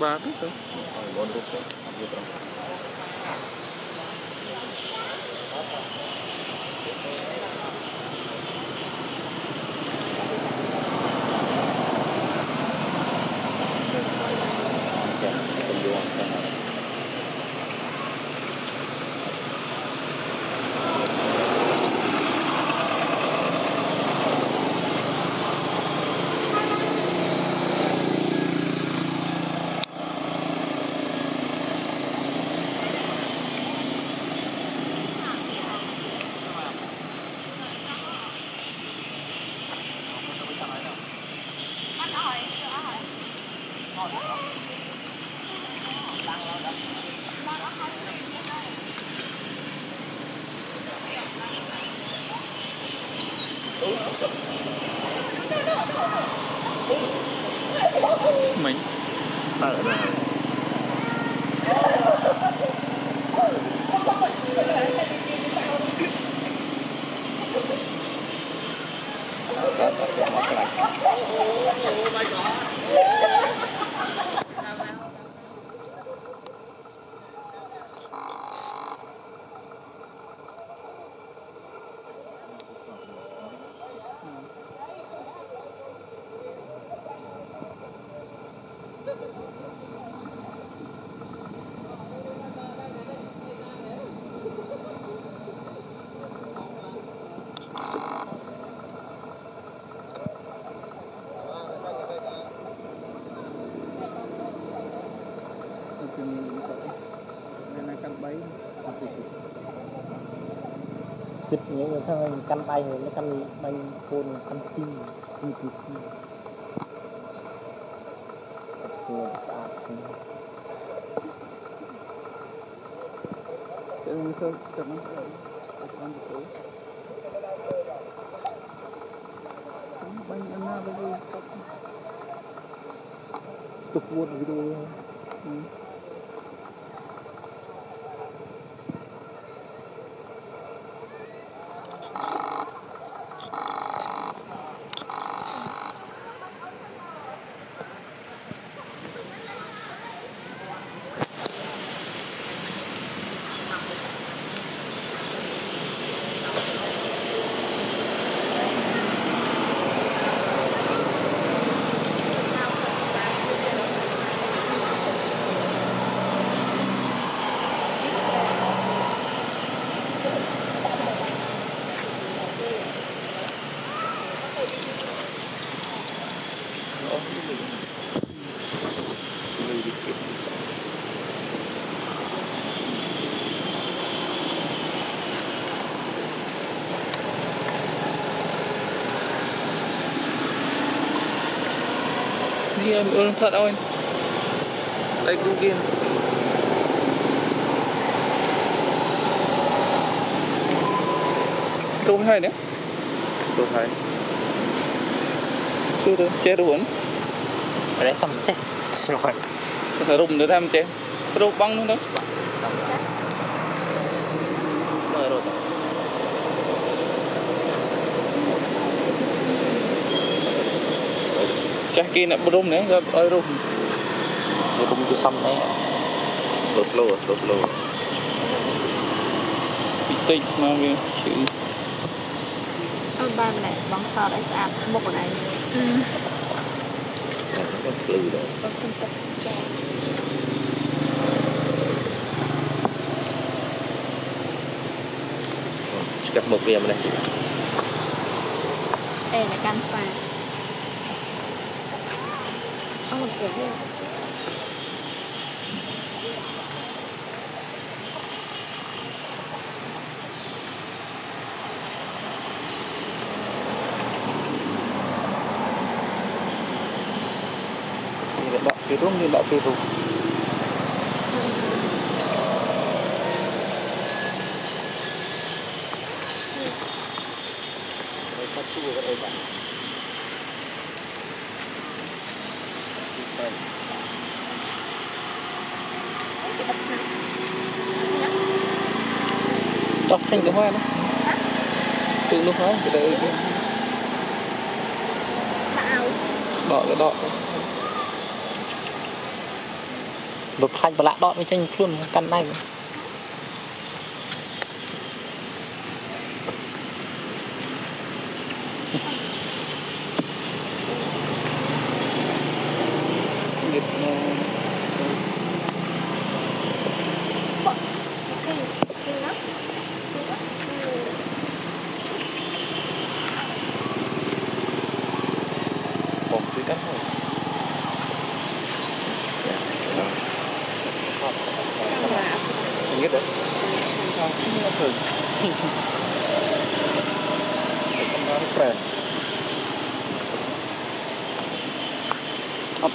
3 phút thôi. 4 phút thôi. Mình ở đây xịt những người thân mình canh bay rồi mới canh bay côn canh tim như thế kia sao chậm ăn tối bay ăn na bây giờ tục buồn video kia bị ôn thật ơi đây cũng kia tôi hay đấy tôi hay tôi chết luôn đấy tầm chết rồi phải rụng để tham chết rụng băng luôn đó chắc kia nè bơm nè gặp ơi rung bơm cứ xăm nè slow bị tịt mà về chuyện ôi ba này bóng to đấy sao một cái này con lười đấy con xăm tật gặp một về mà này đây là cam pha một sợi dây như đọt cây rung đọc thành cái hoa đó tự lúc đó cái đấy chứ đỏ cái đỏ Bật hành và lạ đọt với tranh luôn căn này.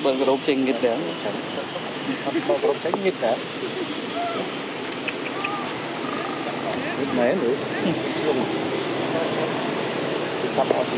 Bên cái rộp chênh nghịch đấy, rộp chênh nghịch đấy, nghịch mẻ nữa, sắp họ gì,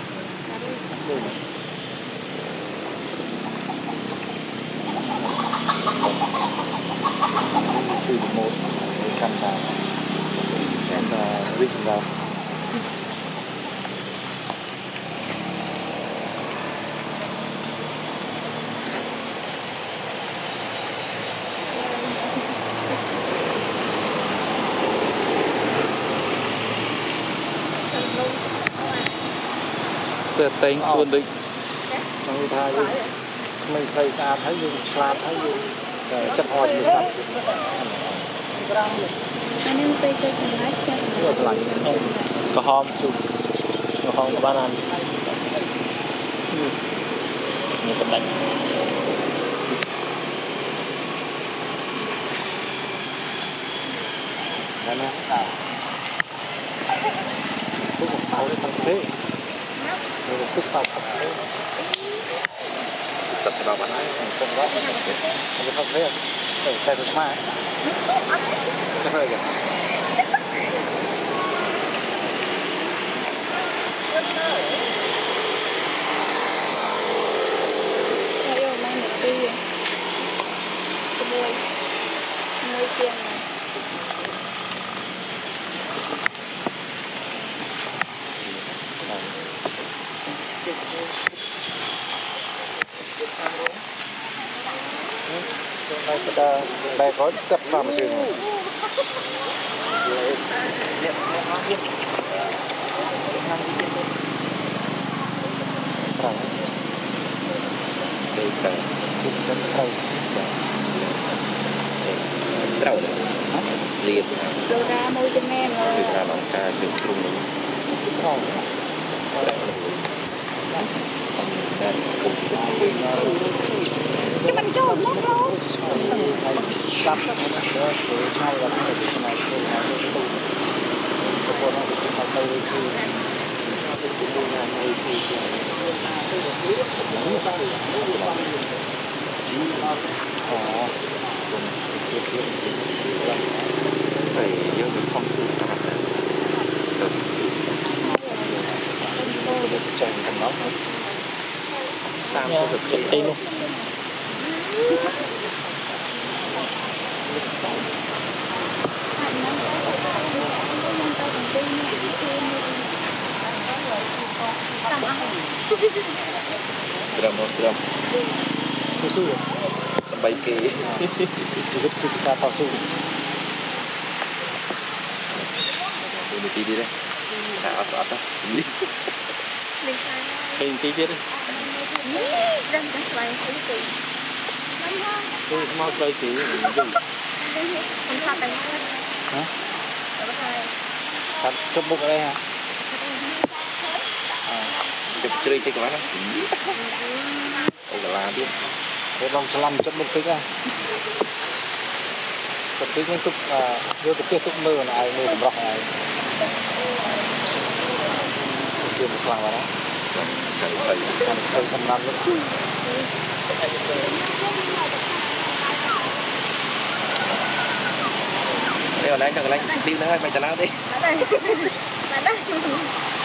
từ một căn vào em là vịt vào tên luôn định trong thai mình xây xa thấy dùng xa thấy dùng chất hòn được sạch có hòm chụp có hòm của bạn ăn như tập đánh đó là phút một pháo đến thằng thế tức tao sập vào bạn ấy không có không thấy tay được mai chắc hơi kìa yêu mai một tí buổi nơi chiên đây có tập vào một trường liệt đưa ra môi cho em rồi đưa ra lòng ca trường trung không chứ mình trộn mất đâu phải yêu được phong thư xa để cho mình nó sao cho được cái tên luôn drum susu terbaiki cukup kita pasu ini tidur deh atas ini hình tí tiết đấy. Tôi mau lấy tí gì? Hả? Thật chụp bụng ở đây hả? Chụp chơi chơi các bạn đấy. Đây là biết. Cái vòng slam chụp bụng tích à? Chụp tích những chụp vô cái tiết chụp mưa là ai mưa cũng rọc này. Hãy subscribe cho kênh Ghiền Mì Gõ để không bỏ lỡ những video Đây còn anh đi nữa, mày trả lao đi.